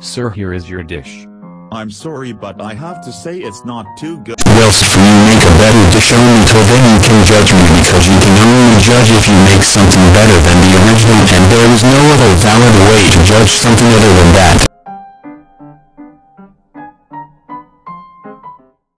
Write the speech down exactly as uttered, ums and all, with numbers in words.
Sir, here is your dish. I'm sorry, but I have to say it's not too good. Well, if you make a better dish only till then you can judge me, because you can only judge if you make something better than the original, and there is no other valid way to judge something other than that.